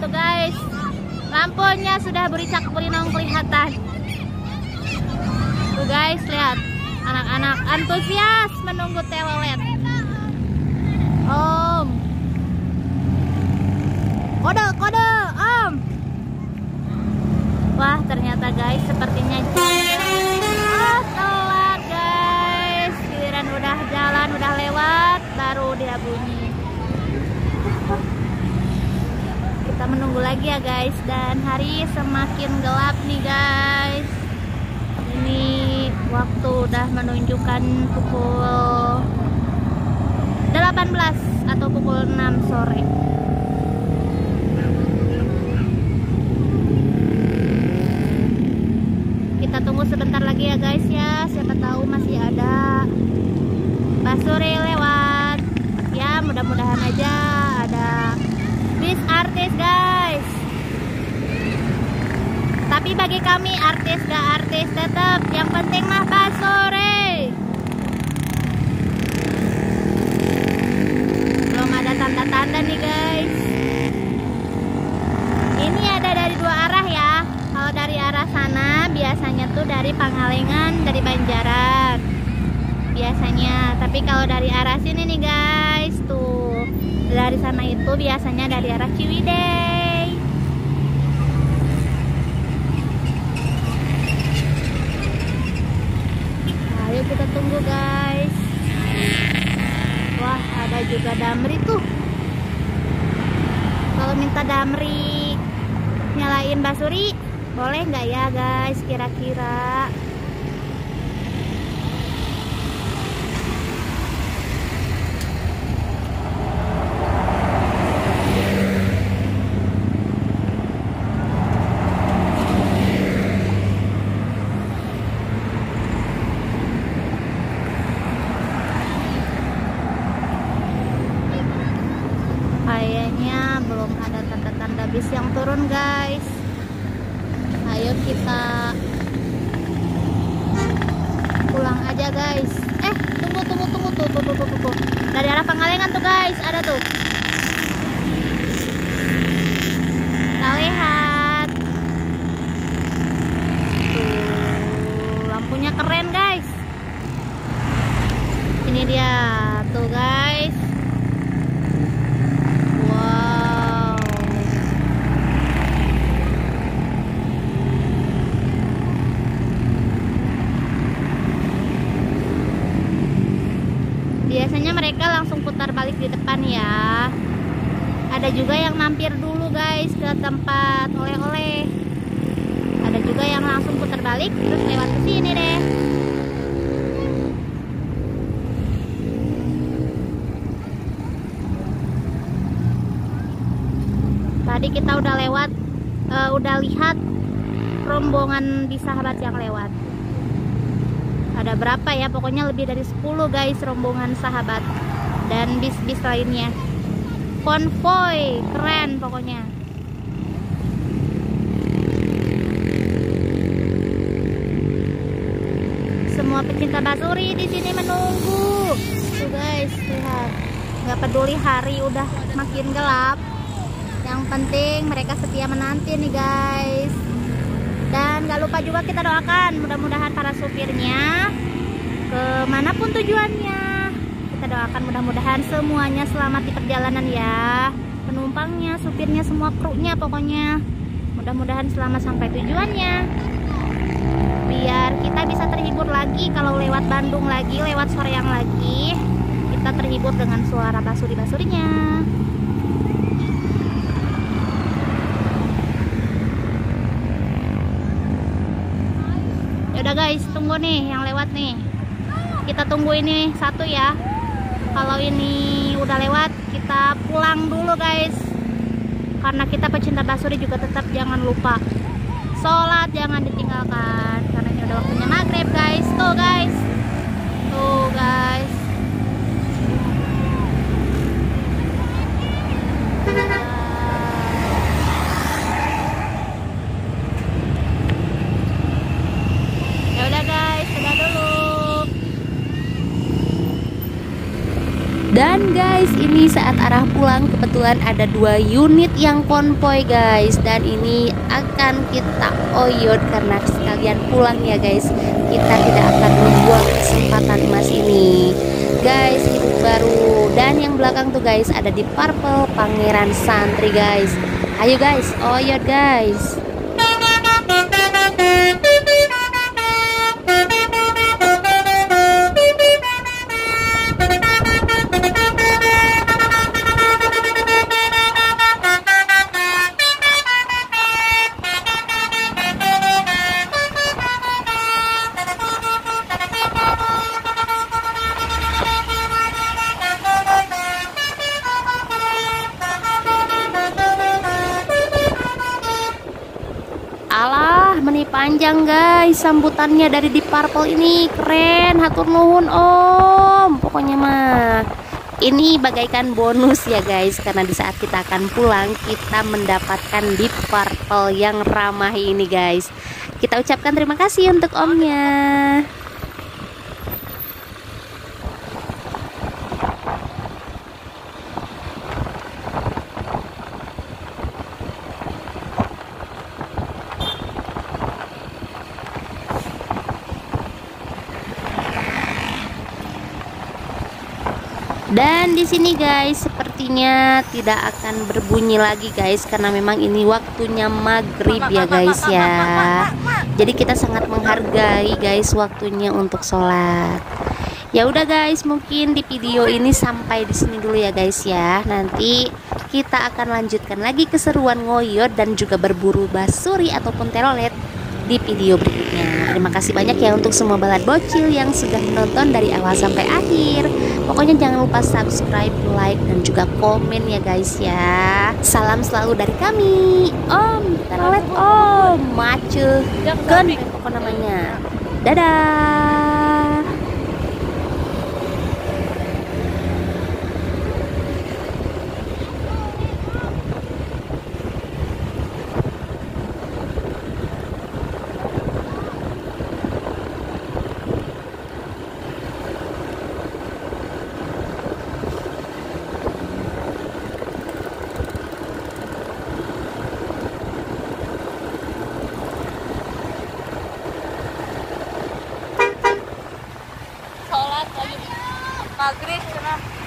wabarakatuh guys. Lampunya sudah bericak belinong kelihatan. Tuh guys, lihat. Anak-anak antusias menunggu telolet. Om. Kode, kode, Om. Wah, ternyata guys sepertinya telat guys. Giliran udah jalan, udah lewat, baru dia bunyi. Kita menunggu lagi ya guys. Dan hari semakin gelap nih guys. Ini waktu udah menunjukkan pukul 18 atau pukul 6 sore. Kita tunggu sebentar lagi ya guys ya. Siapa tahu masih ada Basuri lewat. Ya mudah-mudahan aja ada bis artis guys. Tapi bagi kami artis gak artis tetap yang penting mah Basuri. Belum ada tanda-tanda nih guys. Ini ada dari dua arah ya. Kalau dari arah sana biasanya tuh dari Pangalengan, dari Banjaran biasanya. Tapi kalau dari arah sini nih guys, tuh dari sana itu biasanya dari arah Ciwidey. Kita tunggu guys. Wah, ada juga Damri tuh. Kalau minta Damri nyalain Basuri, boleh nggak ya guys? Kira-kira. Belum ada tanda-tanda bis yang turun guys. Ayo kita pulang aja guys. Tunggu. Dari arah Pangalengan tuh guys, ada tuh. Kita lihat. Tuh, lampunya keren guys. Ini dia tuh guys. Biasanya mereka langsung putar balik di depan ya. Ada juga yang mampir dulu guys ke tempat oleh-oleh. Ada juga yang langsung putar balik terus lewat ke sini deh. Tadi kita udah lewat, udah lihat rombongan di sahabat yang lewat. Ada berapa ya, pokoknya lebih dari 10 guys rombongan sahabat dan bis-bis lainnya. Konvoy, keren pokoknya. Semua pecinta Basuri di sini menunggu. Tuh guys, lihat. Nggak peduli hari udah makin gelap. Yang penting mereka setia menanti nih guys. Dan gak lupa juga kita doakan, mudah-mudahan para supirnya kemanapun tujuannya, kita doakan mudah-mudahan semuanya selamat di perjalanan ya. Penumpangnya, supirnya, semua krunya pokoknya. Mudah-mudahan selamat sampai tujuannya. Biar kita bisa terhibur lagi kalau lewat Bandung lagi, lewat Soreang lagi. Kita terhibur dengan suara basuri-basurinya. Guys, tunggu nih yang lewat nih. Kita tunggu ini satu ya. Kalau ini udah lewat, kita pulang dulu guys. Karena kita pecinta Basuri juga tetap jangan lupa sholat, jangan ditinggalkan. Karena ini udah waktunya maghrib guys. Tuh guys, tuh guys. Sudah dulu. Dan guys, ini saat arah pulang kebetulan ada dua unit yang konvoy guys, dan ini akan kita oyot karena sekalian pulang ya guys. Kita tidak akan membuang kesempatan emas ini guys, ini baru. Dan yang belakang tuh guys ada Deep Purple, Pangeran Santri guys. Ayo guys, oyot guys. Panjang guys sambutannya dari Deep Purple ini, keren, hatur nuhun om. Pokoknya mah ini bagaikan bonus ya guys, karena di saat kita akan pulang kita mendapatkan Deep Purple yang ramah ini guys. Kita ucapkan terima kasih untuk omnya. Dan di sini guys sepertinya tidak akan berbunyi lagi guys, karena memang ini waktunya maghrib ya guys ya. Jadi kita sangat menghargai guys waktunya untuk sholat. Ya udah guys, mungkin di video ini sampai di sini dulu ya guys ya. Nanti kita akan lanjutkan lagi keseruan ngoyot dan juga berburu basuri ataupun telolet di video berikutnya. Terima kasih banyak ya untuk semua Balad Bocil yang sudah menonton dari awal sampai akhir. Pokoknya jangan lupa subscribe, like, dan juga komen ya guys ya. Salam selalu dari kami, om telolet, om mace, kan pokok namanya. Dadah. Maghrib, kenapa?